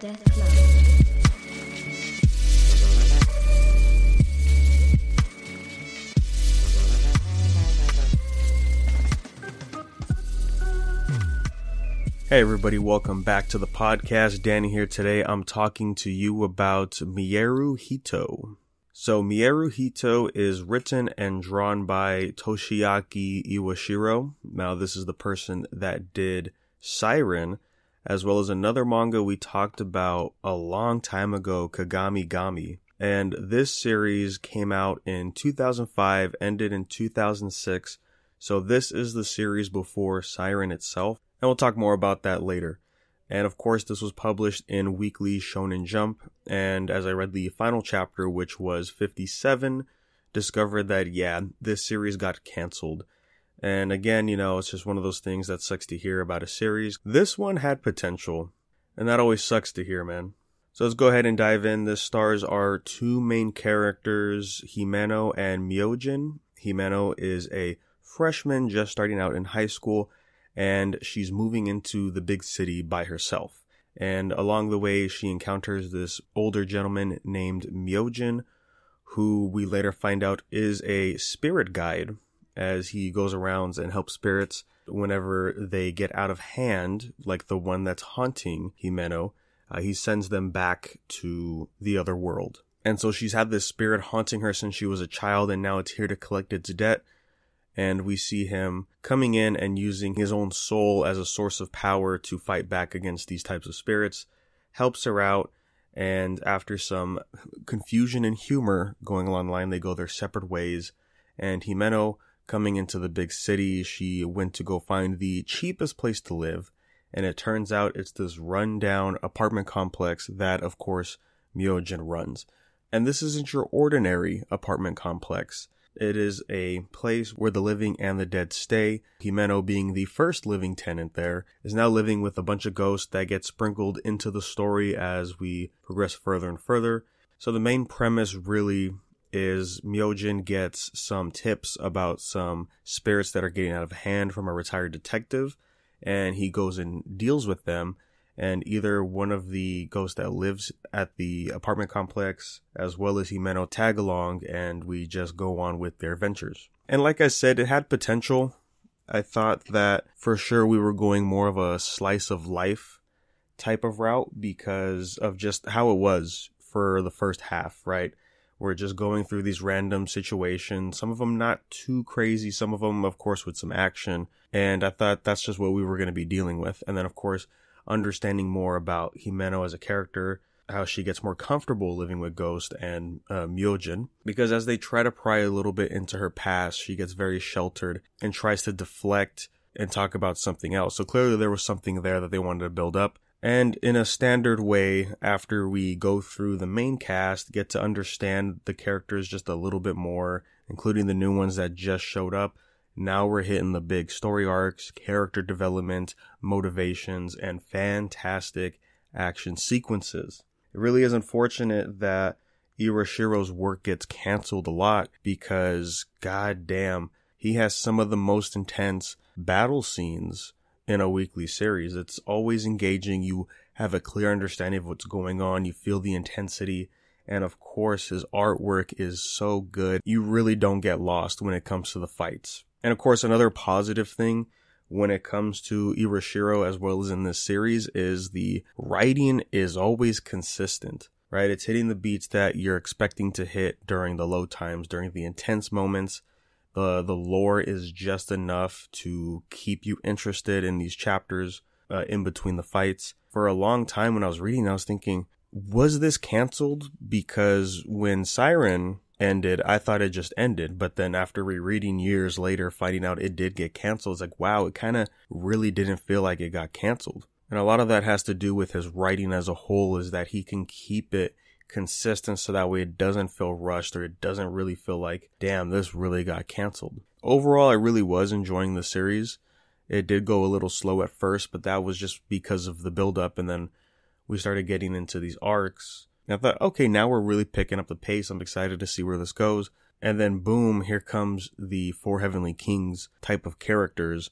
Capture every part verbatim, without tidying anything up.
death line. Hey everybody, welcome back to the podcast. Danny here today. I'm talking to you about Mieru Hito. So Mieru Hito is written and drawn by Toshiaki Iwashiro. Now this is the person that did Siren, as well as another manga we talked about a long time ago, Kagami Gami. And this series came out in two thousand five, ended in two thousand six. So this is the series before Siren itself, and we'll talk more about that later. And of course, this was published in Weekly Shonen Jump, and as I read the final chapter, which was fifty-seven, discovered that, yeah, this series got canceled. And again, you know, it's just one of those things that sucks to hear about a series. This one had potential, and that always sucks to hear, man. So let's go ahead and dive in. This stars our two main characters, Himeno and Myojin. Himeno is a freshman just starting out in high school, and she's moving into the big city by herself. And along the way, she encounters this older gentleman named Myojin, who we later find out is a spirit guide, as he goes around and helps spirits whenever they get out of hand, like the one that's haunting Himeno. Uh, he sends them back to the other world. And so she's had this spirit haunting her since she was a child, and now it's here to collect its debt. And we see him coming in and using his own soul as a source of power to fight back against these types of spirits, helps her out, and after some confusion and humor going along the line, they go their separate ways. And Himeno, coming into the big city, she went to go find the cheapest place to live, and it turns out it's this run-down apartment complex that, of course, Myojin runs. And this isn't your ordinary apartment complex. It is a place where the living and the dead stay. Himeno, being the first living tenant there, is now living with a bunch of ghosts that get sprinkled into the story as we progress further and further. So the main premise really is Myojin gets some tips about some spirits that are getting out of hand from a retired detective, and he goes and deals with them. And either one of the ghosts that lives at the apartment complex, as well as Himeno, tag along, and we just go on with their ventures. And like I said, it had potential. I thought that for sure we were going more of a slice of life type of route because of just how it was for the first half, right? We're just going through these random situations, some of them not too crazy, some of them, of course, with some action. And I thought that's just what we were going to be dealing with. And then, of course, understanding more about Himeno as a character, how she gets more comfortable living with Ghost and uh, Myojin, because as they try to pry a little bit into her past, she gets very sheltered and tries to deflect and talk about something else. So clearly there was something there that they wanted to build up. And in a standard way, after we go through the main cast, get to understand the characters just a little bit more, including the new ones that just showed up. Now we're hitting the big story arcs, character development, motivations, and fantastic action sequences. It really is unfortunate that Iwashiro's work gets canceled a lot because, goddamn, he has some of the most intense battle scenes in a weekly series. It's always engaging. You have a clear understanding of what's going on. You feel the intensity. And of course, his artwork is so good. You really don't get lost when it comes to the fights. And of course, another positive thing when it comes to Iwashiro, as well as in this series, is the writing is always consistent, right? It's hitting the beats that you're expecting to hit during the low times, during the intense moments. The, the lore is just enough to keep you interested in these chapters uh, in between the fights. For a long time when I was reading, I was thinking, was this canceled? Because when Siren ended, I thought it just ended, but then after rereading years later, finding out it did get canceled, it's like, wow, it kind of really didn't feel like it got canceled. And a lot of that has to do with his writing as a whole, is that he can keep it consistent so that way it doesn't feel rushed, or it doesn't really feel like, damn, this really got canceled. Overall, I really was enjoying the series. It did go a little slow at first, but that was just because of the buildup, and then we started getting into these arcs. And I thought, okay, now we're really picking up the pace. I'm excited to see where this goes. And then boom, here comes the Four Heavenly Kings type of characters.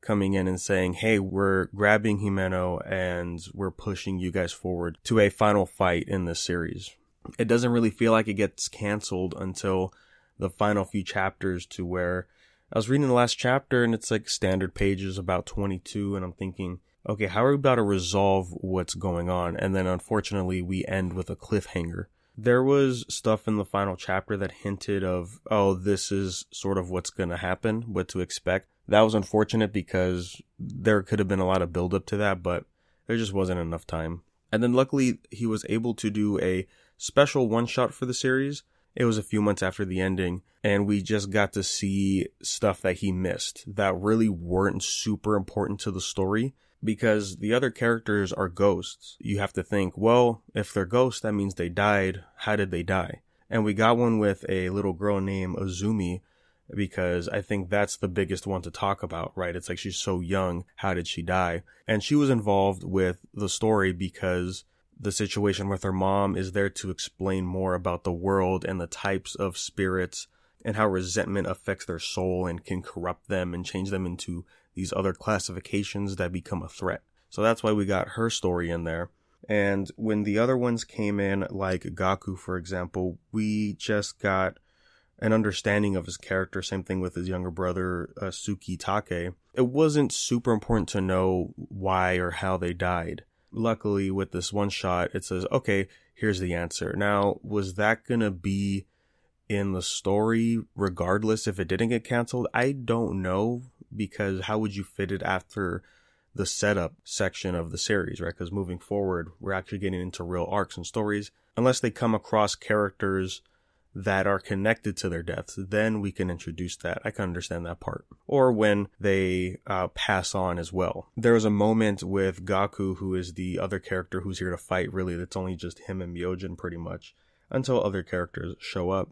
coming in and saying, hey, we're grabbing Himeno and we're pushing you guys forward to a final fight in this series. It doesn't really feel like it gets canceled until the final few chapters, to where I was reading the last chapter and it's like standard pages, about twenty-two, and I'm thinking, okay, how are we about to resolve what's going on? And then unfortunately we end with a cliffhanger. There was stuff in the final chapter that hinted of, oh, this is sort of what's going to happen, what to expect. That was unfortunate because there could have been a lot of buildup to that, but there just wasn't enough time. And then luckily he was able to do a special one-shot for the series. It was a few months after the ending, and we just got to see stuff that he missed that really weren't super important to the story, because the other characters are ghosts. You have to think, well, if they're ghosts, that means they died. How did they die? And we got one with a little girl named Azumi, because I think that's the biggest one to talk about, right? It's like, she's so young. How did she die? And she was involved with the story because the situation with her mom is there to explain more about the world and the types of spirits and how resentment affects their soul and can corrupt them and change them into these other classifications that become a threat. So that's why we got her story in there. And when the other ones came in, like Gaku, for example, we just got an understanding of his character. Same thing with his younger brother, uh, Tsukitake. It wasn't super important to know why or how they died. Luckily, with this one shot, it says, okay, here's the answer. Now, was that going to be in the story regardless if it didn't get canceled? I don't know, because how would you fit it after the setup section of the series, right? Because moving forward, we're actually getting into real arcs and stories. Unless they come across characters that are connected to their deaths, then we can introduce that. I can understand that part. Or when they uh, pass on as well. There was a moment with Gaku, who is the other character who's here to fight, really. That's only just him and Myojin, pretty much, until other characters show up.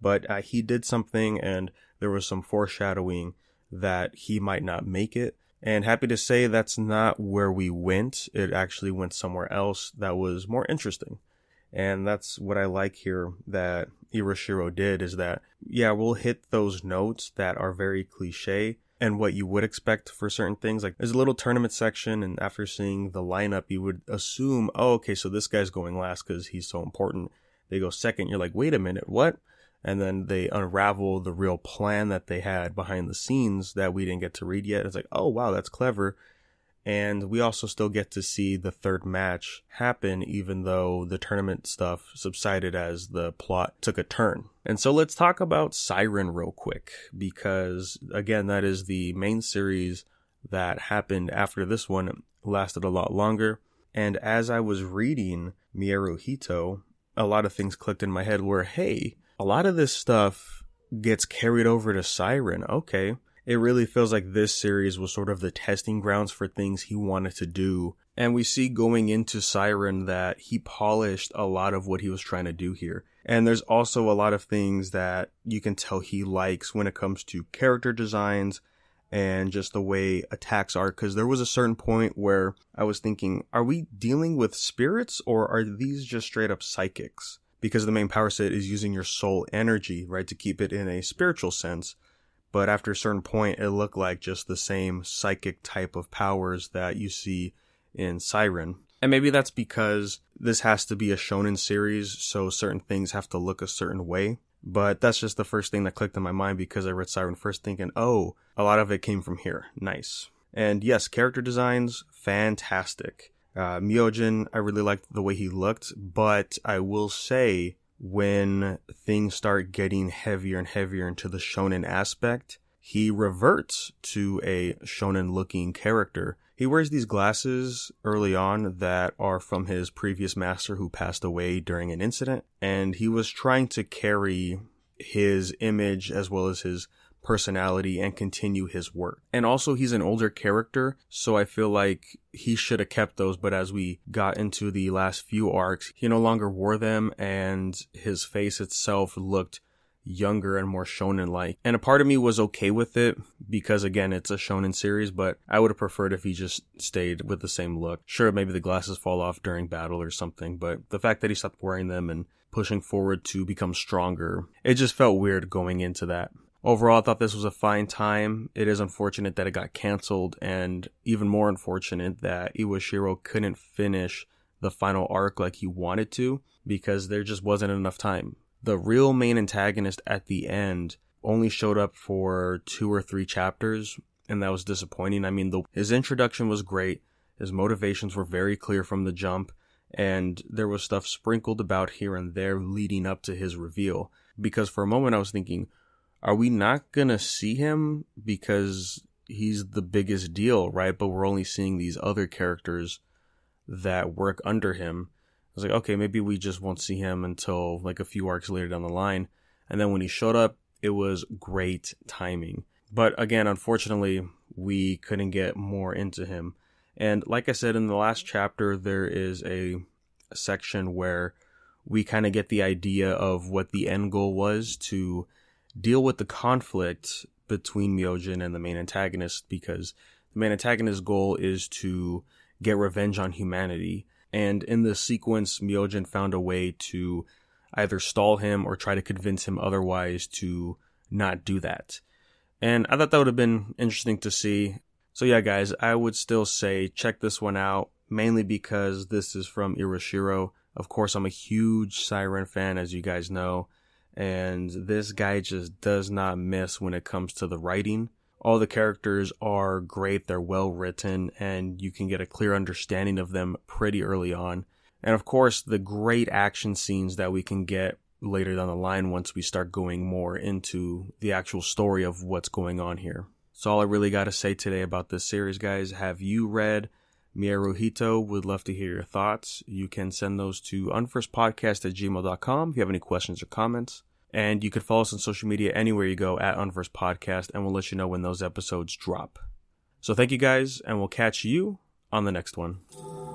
But uh, he did something, and there was some foreshadowing that he might not make it. And happy to say that's not where we went. It actually went somewhere else that was more interesting. And that's what I like here that Iwashiro did, is that, yeah, we'll hit those notes that are very cliche and what you would expect for certain things. Like, there's a little tournament section, and after seeing the lineup, you would assume, oh, okay, so this guy's going last because he's so important. They go second. You're like, wait a minute, what? And then they unravel the real plan that they had behind the scenes that we didn't get to read yet. It's like, oh, wow, that's clever. And we also still get to see the third match happen, even though the tournament stuff subsided as the plot took a turn. And so let's talk about Siren real quick, because, again, that is the main series that happened after this one. It lasted a lot longer. And as I was reading Mieru Hito, a lot of things clicked in my head where, hey, a lot of this stuff gets carried over to Siren. Okay. It really feels like this series was sort of the testing grounds for things he wanted to do. And we see going into Siren that he polished a lot of what he was trying to do here. And there's also a lot of things that you can tell he likes when it comes to character designs and just the way attacks are. Because there was a certain point where I was thinking, are we dealing with spirits or are these just straight up psychics? Because the main power set is using your soul energy, right, to keep it in a spiritual sense. But after a certain point, it looked like just the same psychic type of powers that you see in Siren. And maybe that's because this has to be a shonen series, so certain things have to look a certain way. But that's just the first thing that clicked in my mind because I read Siren first thinking, oh, a lot of it came from here. Nice. And yes, character designs, fantastic. Uh, Myojin, I really liked the way he looked, but I will say, when things start getting heavier and heavier into the shonen aspect, he reverts to a shonen looking character. He wears these glasses early on that are from his previous master who passed away during an incident, and he was trying to carry his image as well as his personality and continue his work. And also, he's an older character, so I feel like he should have kept those, but as we got into the last few arcs, he no longer wore them, and his face itself looked younger and more shonen-like. And a part of me was okay with it, because again, it's a shonen series, but I would have preferred if he just stayed with the same look. Sure, maybe the glasses fall off during battle or something, but the fact that he stopped wearing them and pushing forward to become stronger, it just felt weird going into that. Overall, I thought this was a fine time. It is unfortunate that it got canceled, and even more unfortunate that Iwashiro couldn't finish the final arc like he wanted to, because there just wasn't enough time. The real main antagonist at the end only showed up for two or three chapters, and that was disappointing. I mean, the, his introduction was great, his motivations were very clear from the jump, and there was stuff sprinkled about here and there leading up to his reveal. Because for a moment I was thinking, are we not gonna see him? Because he's the biggest deal, right? But we're only seeing these other characters that work under him. I was like, okay, maybe we just won't see him until like a few arcs later down the line. And then when he showed up, it was great timing. But again, unfortunately, we couldn't get more into him. And like I said, in the last chapter, there is a section where we kind of get the idea of what the end goal was, to deal with the conflict between Myojin and the main antagonist, because the main antagonist's goal is to get revenge on humanity. And in this sequence, Myojin found a way to either stall him or try to convince him otherwise to not do that. And I thought that would have been interesting to see. So yeah, guys, I would still say check this one out, mainly because this is from Iwashiro. Of course, I'm a huge Siren fan, as you guys know, and this guy just does not miss when it comes to the writing. All the characters are great, they're well written, and you can get a clear understanding of them pretty early on. And of course, the great action scenes that we can get later down the line once we start going more into the actual story of what's going on here. That's all I really got to say today about this series, guys. Have you read Mieru Hito? Would love to hear your thoughts. You can send those to unversedpodcast at gmail dot com if you have any questions or comments. And you can follow us on social media anywhere you go at UnversedPodcast, and we'll let you know when those episodes drop. So thank you guys, and we'll catch you on the next one.